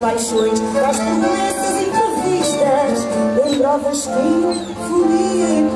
Paixões, as promessas imprevistas, em provas que folia e